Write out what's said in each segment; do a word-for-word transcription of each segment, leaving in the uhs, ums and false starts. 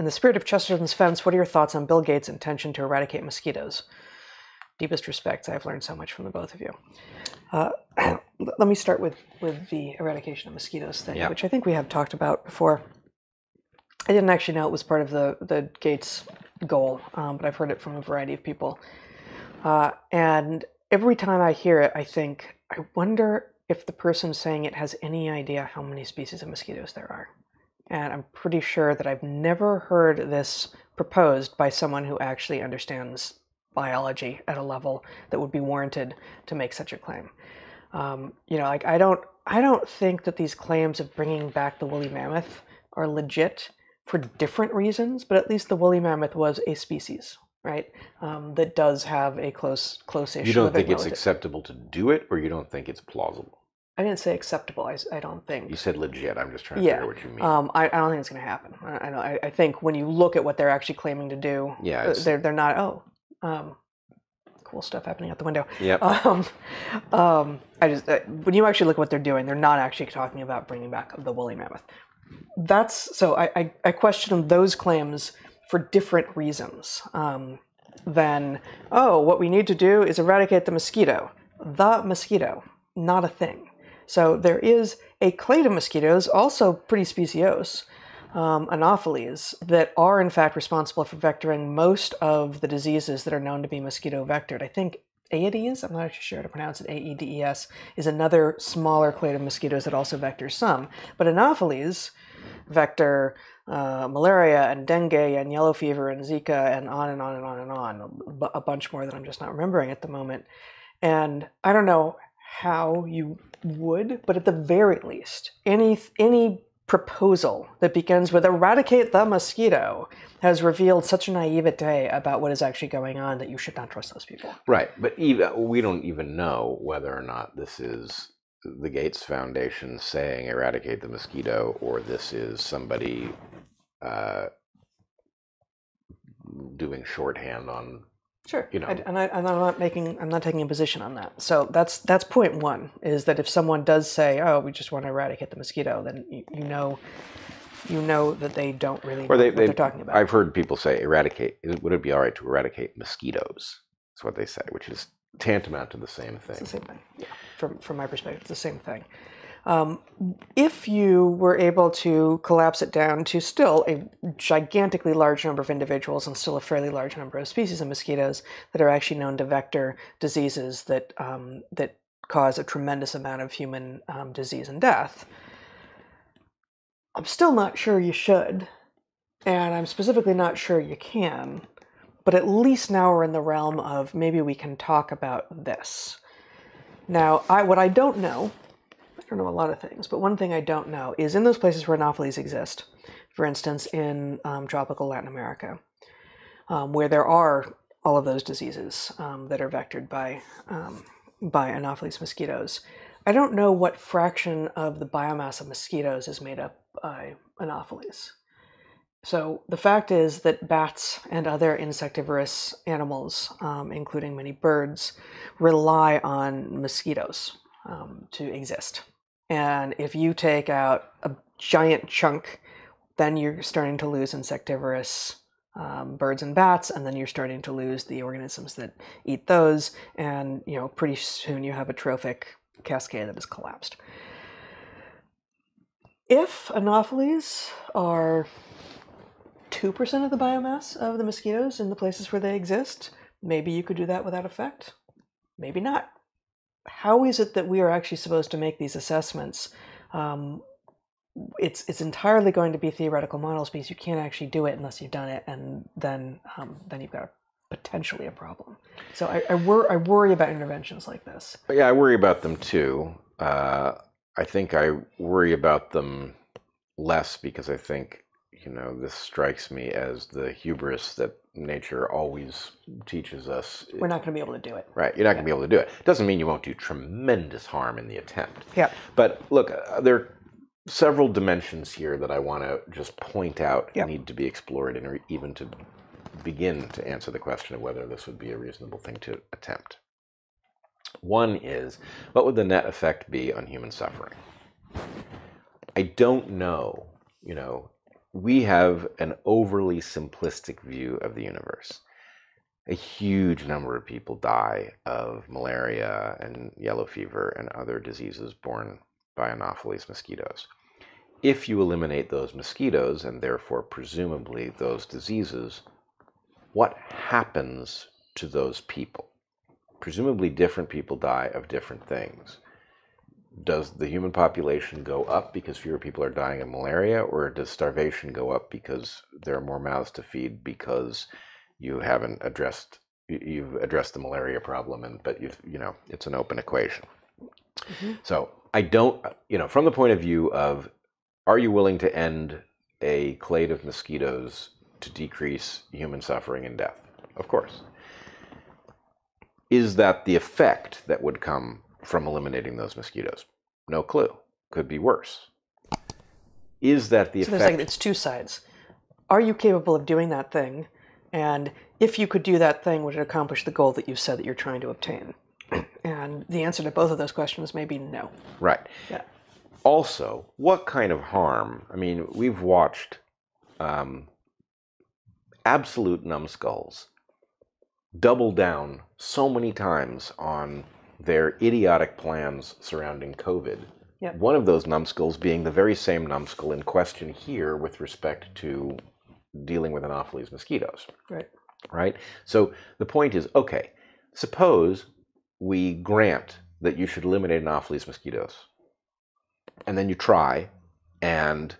In the spirit of Chesterton's fence, what are your thoughts on Bill Gates' intention to eradicate mosquitoes? Deepest respects. I've learned so much from the both of you. Uh, let me start with, with the eradication of mosquitoes thing, yeah. which I think we have talked about before. I didn't actually know it was part of the, the Gates goal, um, but I've heard it from a variety of people. Uh, and every time I hear it, I think, I wonder if the person saying it has any idea how many species of mosquitoes there are. And I'm pretty sure that I've never heard this proposed by someone who actually understands biology at a level that would be warranted to make such a claim. Um, you know, like I don't, I don't think that these claims of bringing back the woolly mammoth are legit for different reasons, but at least the woolly mammoth was a species, right? Um, that does have a close, close-ish. You don't think it's acceptable to do it, or you don't think it's plausible? I didn't say acceptable. I, I don't think. You said legit. I'm just trying to yeah. figure out what you mean. Um, I, I don't think it's going to happen. I, I, know, I, I think when you look at what they're actually claiming to do, yeah, they're, they're not, oh, um, cool stuff happening out the window. Yep. Um, um, I just, uh, when you actually look at what they're doing, they're not actually talking about bringing back the woolly mammoth. That's, so I, I, I question those claims for different reasons um, than, oh, what we need to do is eradicate the mosquito. The mosquito, not a thing. So there is a clade of mosquitoes, also pretty speciose, um, Anopheles, that are in fact responsible for vectoring most of the diseases that are known to be mosquito vectored. I think Aedes, I'm not actually sure how to pronounce it, A E D E S, is another smaller clade of mosquitoes that also vectors some. But Anopheles vector uh, malaria and dengue and yellow fever and Zika and on and on and on and on, a bunch more that I'm just not remembering at the moment. And I don't know how you would, but at the very least, any any proposal that begins with eradicate the mosquito has revealed such a naivete about what is actually going on that you should not trust those people. Right, but even, we don't even know whether or not this is the Gates Foundation saying eradicate the mosquito, or this is somebody uh, doing shorthand on. Sure, you know. I, and, I, and I'm not making, I'm not taking a position on that. So that's that's point one: is that if someone does say, "Oh, we just want to eradicate the mosquito," then you, you know, you know that they don't really or know they, what they, they're talking about. I've heard people say, "Eradicate." Would it be all right to eradicate mosquitoes? That's what they say, which is tantamount to the same thing. It's the same thing. Yeah. From from my perspective, it's the same thing. Um, if you were able to collapse it down to still a gigantically large number of individuals and still a fairly large number of species of mosquitoes that are actually known to vector diseases that, um, that cause a tremendous amount of human um, disease and death, I'm still not sure you should, and I'm specifically not sure you can, but at least now we're in the realm of maybe we can talk about this. Now, I, what I don't know... I don't know a lot of things, but one thing I don't know is in those places where Anopheles exist, for instance, in um, tropical Latin America, um, where there are all of those diseases um, that are vectored by, um, by Anopheles mosquitoes, I don't know what fraction of the biomass of mosquitoes is made up by Anopheles. So the fact is that bats and other insectivorous animals, um, including many birds, rely on mosquitoes um, to exist. And if you take out a giant chunk, then you're starting to lose insectivorous um, birds and bats, and then you're starting to lose the organisms that eat those. And, you know, pretty soon you have a trophic cascade that is collapsed. If Anopheles are two percent of the biomass of the mosquitoes in the places where they exist, maybe you could do that without effect. Maybe not. How is it that we are actually supposed to make these assessments? Um, it's it's entirely going to be theoretical models because you can't actually do it unless you've done it, and then um, then you've got a, potentially a problem. So I I, wor I worry about interventions like this. But yeah, I worry about them too. Uh, I think I worry about them less because I think, you know, this strikes me as the hubris that nature always teaches us. We're not going to be able to do it. Right. You're not going to be able to do it. Doesn't mean you won't do tremendous harm in the attempt. Yeah. But look, uh, there are several dimensions here that I want to just point out yeah. need to be explored and even to begin to answer the question of whether this would be a reasonable thing to attempt. One is, what would the net effect be on human suffering? I don't know, you know, we have an overly simplistic view of the universe. A huge number of people die of malaria and yellow fever and other diseases borne by Anopheles mosquitoes. If you eliminate those mosquitoes and therefore presumably those diseases, what happens to those people? Presumably different people die of different things. Does the human population go up because fewer people are dying of malaria, or does starvation go up because there are more mouths to feed because you haven't addressed, you've addressed the malaria problem, and but you've, you know, it's an open equation. Mm-hmm. So I don't, you know, from the point of view of, are you willing to end a clade of mosquitoes to decrease human suffering and death? Of course. Is that the effect that would come from eliminating those mosquitoes? No clue. Could be worse. Is that the so effect? There's like, it's two sides. Are you capable of doing that thing? And if you could do that thing, would it accomplish the goal that you said that you're trying to obtain? And the answer to both of those questions may be no. Right. Yeah. Also, what kind of harm? I mean, we've watched um, absolute numbskulls double down so many times on their idiotic plans surrounding COVID. Yep. One of those numbskulls being the very same numbskull in question here with respect to dealing with Anopheles mosquitoes. Right. Right? So the point is, okay, suppose we grant that you should eliminate Anopheles mosquitoes. And then you try, and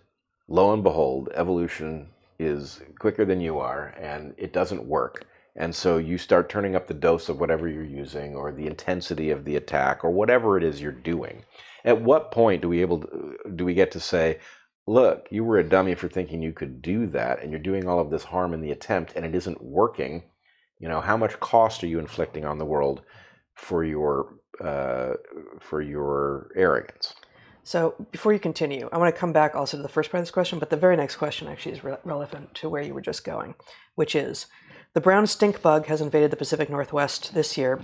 lo and behold, evolution is quicker than you are, and it doesn't work. And so you start turning up the dose of whatever you're using, or the intensity of the attack, or whatever it is you're doing. At what point do we able to, do we get to say, look, you were a dummy for thinking you could do that, and you're doing all of this harm in the attempt, and it isn't working. You know, how much cost are you inflicting on the world for your uh, for your arrogance? So before you continue, I want to come back also to the first part of this question, but the very next question actually is re relevant to where you were just going, which is, the brown stink bug has invaded the Pacific Northwest this year,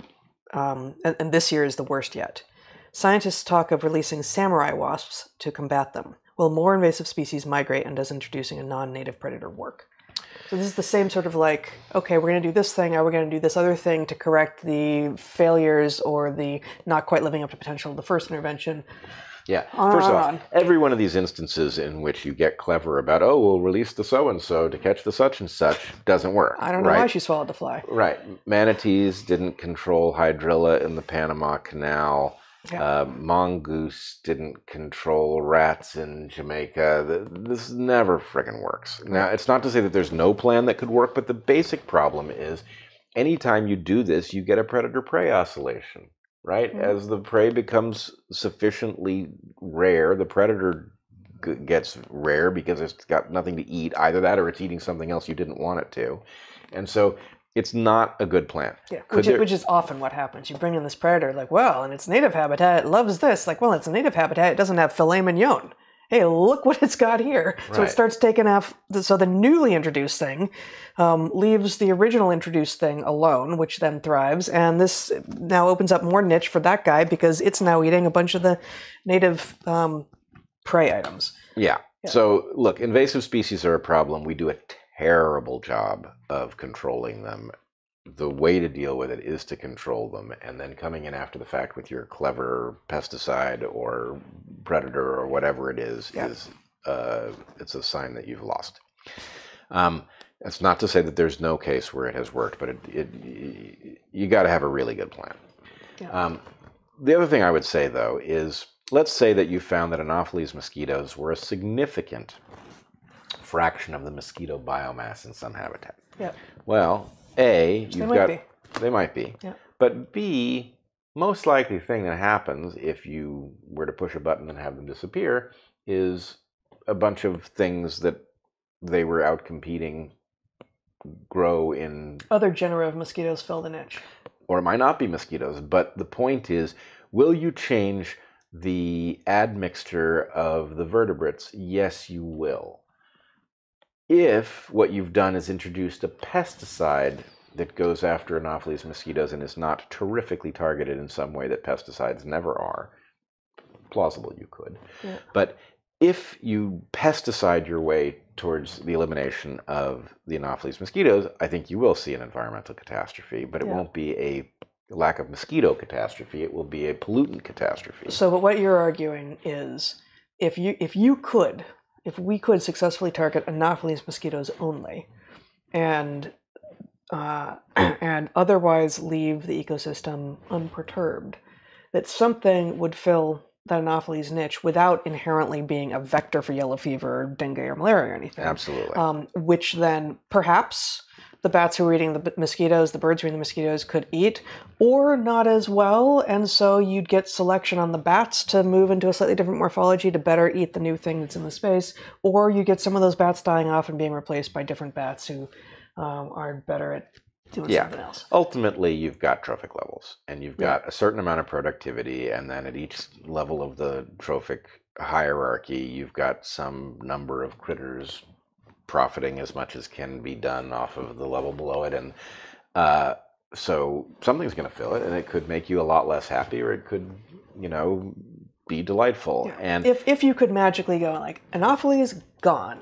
um, and, and this year is the worst yet. Scientists talk of releasing samurai wasps to combat them. Will more invasive species migrate, and does introducing a non-native predator work? So this is the same sort of like, okay, we're going to do this thing, are we going to do this other thing to correct the failures or the not quite living up to potential of the first intervention? Yeah. First off, every one of these instances in which you get clever about, oh, we'll release the so-and-so to catch the such-and-such, doesn't work. I don't know right? why she swallowed the fly. Right. Manatees didn't control hydrilla in the Panama Canal. Yeah. Uh, mongoose didn't control rats in Jamaica. This never friggin' works. Now, it's not to say that there's no plan that could work, but the basic problem is anytime you do this, you get a predator-prey oscillation. Right? Mm-hmm. As the prey becomes sufficiently rare, the predator g gets rare because it's got nothing to eat. Either that or it's eating something else you didn't want it to. And so it's not a good plan. Yeah, which, there... which is often what happens. You bring in this predator, like, well, in its native habitat, it loves this. Like, well, it's a native habitat. It doesn't have filet mignon. Hey, look what it's got here. Right. So it starts taking off. The, so the newly introduced thing um, leaves the original introduced thing alone, which then thrives. And this now opens up more niche for that guy because it's now eating a bunch of the native um, prey items. Yeah. yeah. So look, invasive species are a problem. We do a terrible job of controlling them. The way to deal with it is to control them, and then coming in after the fact with your clever pesticide or predator or whatever it is, yeah. is uh, it's a sign that you've lost. Um, that's not to say that there's no case where it has worked, but it, it, you got to have a really good plan. Yeah. Um, the other thing I would say, though, is let's say that you found that Anopheles mosquitoes were a significant fraction of the mosquito biomass in some habitat. Yeah. Well, A, you've they might got, be. They might be. Yeah. But B, most likely thing that happens if you were to push a button and have them disappear is a bunch of things that they were out competing grow in. Other genera of mosquitoes fill the niche. Or it might not be mosquitoes, but the point is, will you change the admixture of the vertebrates? Yes, you will. If what you've done is introduced a pesticide that goes after Anopheles mosquitoes and is not terrifically targeted in some way that pesticides never are, plausible you could. Yeah. But if you pesticide your way towards the elimination of the Anopheles mosquitoes, I think you will see an environmental catastrophe, but it yeah. won't be a lack of mosquito catastrophe. It will be a pollutant catastrophe. So but what you're arguing is if you, if you could, if we could successfully target Anopheles mosquitoes only and uh, and otherwise leave the ecosystem unperturbed, that something would fill that Anopheles niche without inherently being a vector for yellow fever, or dengue, or malaria, or anything. Absolutely. Um, which then perhaps the bats who are eating the mosquitoes, the birds who are eating the mosquitoes could eat, or not as well, and so you'd get selection on the bats to move into a slightly different morphology to better eat the new thing that's in the space, or you get some of those bats dying off and being replaced by different bats who um, are better at doing yeah. something else. Ultimately, you've got trophic levels, and you've got yeah. a certain amount of productivity, and then at each level of the trophic hierarchy, you've got some number of critters profiting as much as can be done off of the level below it, and uh, so something's going to fill it, and it could make you a lot less happy, or it could, you know, be delightful. Yeah. And if if you could magically go like Anopheles gone,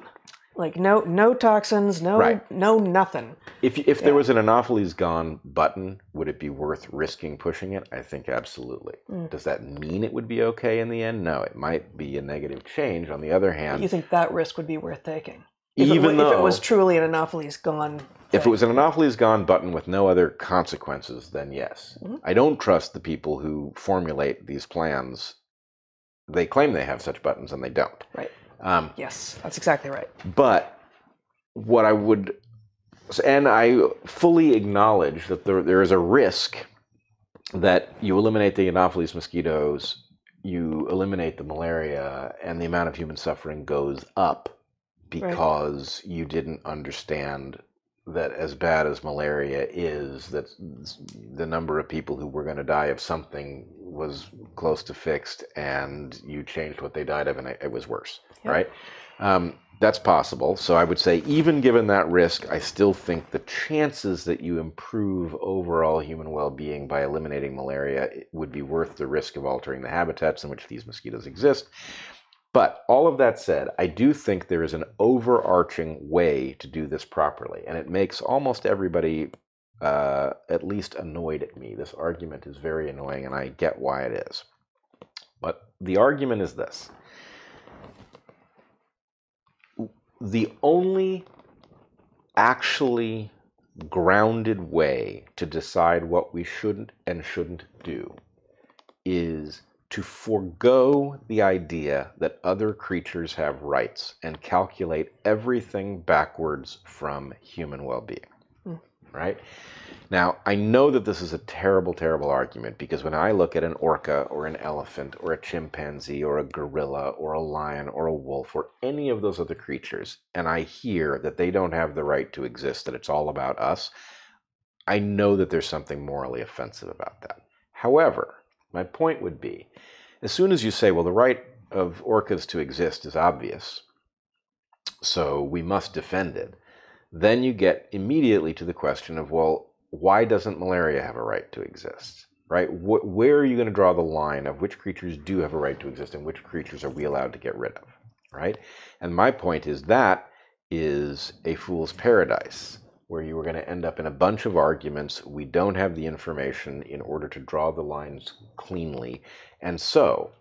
like no no toxins, no right. no nothing. If if yeah. there was an Anopheles gone button, would it be worth risking pushing it? I think absolutely. Mm. Does that mean it would be okay in the end? No, it might be a negative change. On the other hand, you think that risk would be worth taking? If Even it, though, if it was truly an Anopheles gone thing. If it was an Anopheles gone button with no other consequences, then yes. Mm-hmm. I don't trust the people who formulate these plans. They claim they have such buttons, and they don't. Right. Um, yes, that's exactly right. But what I would... And I fully acknowledge that there, there is a risk that you eliminate the Anopheles mosquitoes, you eliminate the malaria, and the amount of human suffering goes up. Because right. you didn't understand that as bad as malaria is, that the number of people who were going to die of something was close to fixed, and you changed what they died of, and it was worse, yep. right? Um, that's possible. So I would say, even given that risk, I still think the chances that you improve overall human well-being by eliminating malaria would be worth the risk of altering the habitats in which these mosquitoes exist. But all of that said, I do think there is an overarching way to do this properly, and it makes almost everybody uh, at least annoyed at me. This argument is very annoying, and I get why it is. But the argument is this. The only actually grounded way to decide what we shouldn't and shouldn't do is to forego the idea that other creatures have rights and calculate everything backwards from human well-being, mm. right? Now, I know that this is a terrible, terrible argument, because when I look at an orca or an elephant or a chimpanzee or a gorilla or a lion or a wolf or any of those other creatures, and I hear that they don't have the right to exist, that it's all about us, I know that there's something morally offensive about that. However, my point would be, as soon as you say, well, the right of orcas to exist is obvious, so we must defend it, then you get immediately to the question of, well, why doesn't malaria have a right to exist, right? Wh where are you going to draw the line of which creatures do have a right to exist and which creatures are we allowed to get rid of, right? And my point is that is a fool's paradise, where you were going to end up in a bunch of arguments. We don't have the information in order to draw the lines cleanly. And so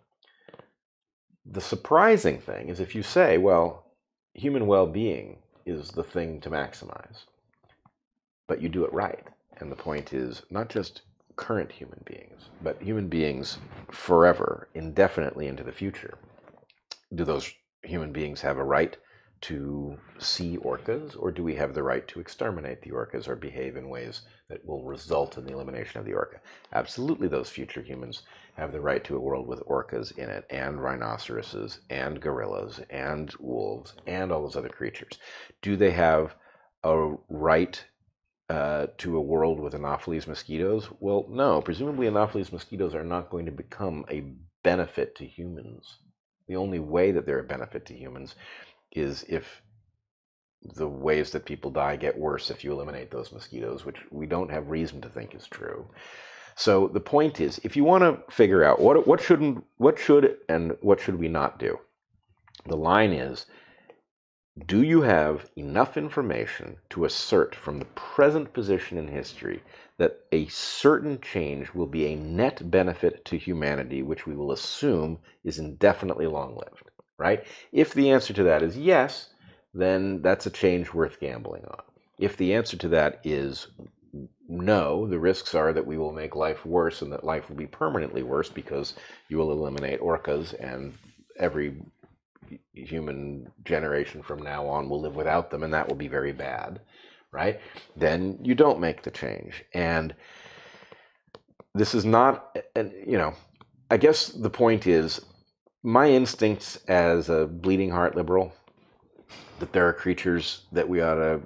the surprising thing is, if you say, well, human well-being is the thing to maximize, but you do it right. And the point is not just current human beings, but human beings forever, indefinitely into the future. Do those human beings have a right to see orcas, or do we have the right to exterminate the orcas or behave in ways that will result in the elimination of the orca? Absolutely, those future humans have the right to a world with orcas in it, and rhinoceroses, and gorillas, and wolves, and all those other creatures. Do they have a right uh, to a world with Anopheles mosquitoes? Well, no. Presumably, Anopheles mosquitoes are not going to become a benefit to humans. The only way that they're a benefit to humans is if the ways that people die get worse if you eliminate those mosquitoes, which we don't have reason to think is true. So the point is, if you want to figure out what what shouldn't, what should and what should we not do, the line is Do you have enough information to assert from the present position in history that a certain change will be a net benefit to humanity, which we will assume is indefinitely long-lived, right? If the answer to that is yes, then that's a change worth gambling on. If the answer to that is no, the risks are that we will make life worse and that life will be permanently worse because you will eliminate orcas and every human generation from now on will live without them, and that will be very bad, right? Then you don't make the change. And this is not, and you know, I guess the point is, my instincts as a bleeding heart liberal, that there are creatures that we ought to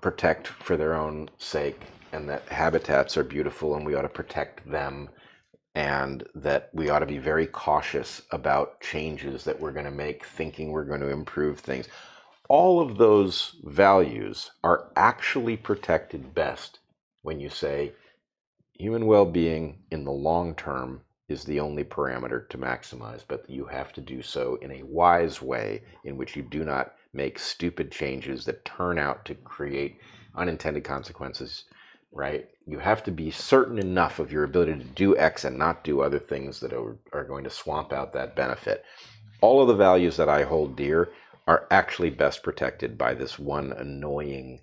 protect for their own sake, and that habitats are beautiful and we ought to protect them, and that we ought to be very cautious about changes that we're going to make, thinking we're going to improve things. All of those values are actually protected best when you say human well-being in the long term is the only parameter to maximize, but you have to do so in a wise way in which you do not make stupid changes that turn out to create unintended consequences, right? You have to be certain enough of your ability to do X and not do other things that are, are going to swamp out that benefit. All of the values that I hold dear are actually best protected by this one annoying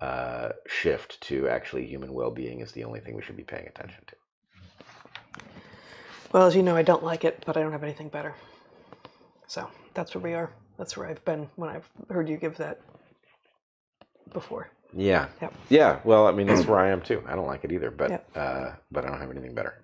uh, shift to actually human well-being is the only thing we should be paying attention to. Well, as you know, I don't like it, but I don't have anything better. So that's where we are. That's where I've been when I've heard you give that before. Yeah. Yep. Yeah. Well, I mean, that's where I am too. I don't like it either, but yep. uh, but I don't have anything better.